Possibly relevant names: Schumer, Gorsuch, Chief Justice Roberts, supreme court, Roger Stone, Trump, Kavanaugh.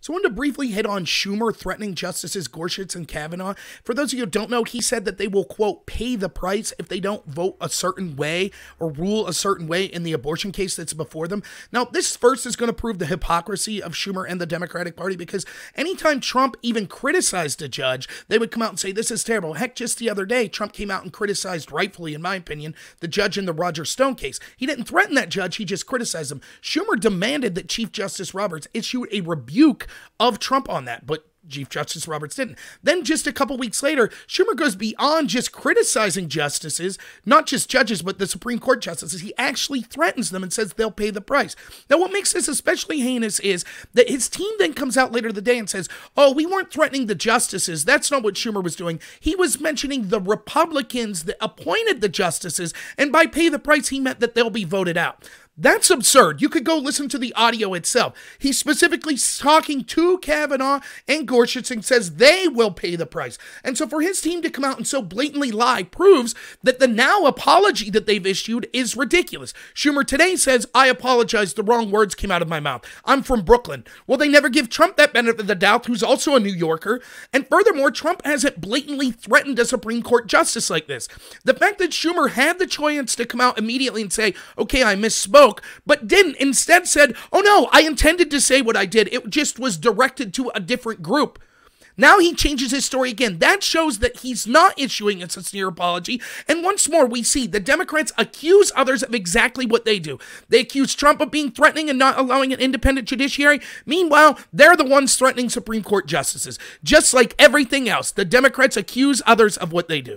So I wanted to briefly hit on Schumer threatening Justices Gorsuch and Kavanaugh. For those of you who don't know, he said that they will, quote, pay the price if they don't vote a certain way or rule a certain way in the abortion case that's before them. Now, this first is going to prove the hypocrisy of Schumer and the Democratic Party, because anytime Trump even criticized a judge, they would come out and say, this is terrible. Heck, just the other day, Trump came out and criticized, rightfully, in my opinion, the judge in the Roger Stone case. He didn't threaten that judge. He just criticized him. Schumer demanded that Chief Justice Roberts issue a rebuke of Trump on that, but Chief Justice Roberts didn't. Then just a couple weeks later, Schumer goes beyond just criticizing justices, not just judges, but the Supreme Court justices. He actually threatens them and says they'll pay the price. Now, what makes this especially heinous is that his team then comes out later in the day and says, oh, we weren't threatening the justices. That's not what Schumer was doing. He was mentioning the Republicans that appointed the justices, and by pay the price, he meant that they'll be voted out. That's absurd. You could go listen to the audio itself. He's specifically talking to Kavanaugh and Gorsuch and says they will pay the price. And so for his team to come out and so blatantly lie proves that the now apology that they've issued is ridiculous. Schumer today says, I apologize, the wrong words came out of my mouth. I'm from Brooklyn. Well, they never give Trump that benefit of the doubt, who's also a New Yorker. And furthermore, Trump hasn't blatantly threatened a Supreme Court justice like this. The fact that Schumer had the chance to come out immediately and say, okay, I misspoke, but didn't, instead said, oh no, I intended to say what I did. It just was directed to a different group. Now he changes his story again. That shows that he's not issuing a sincere apology. And once more, we see the Democrats accuse others of exactly what they do. They accuse Trump of being threatening and not allowing an independent judiciary. Meanwhile, they're the ones threatening Supreme Court justices. Just like everything else, the Democrats accuse others of what they do.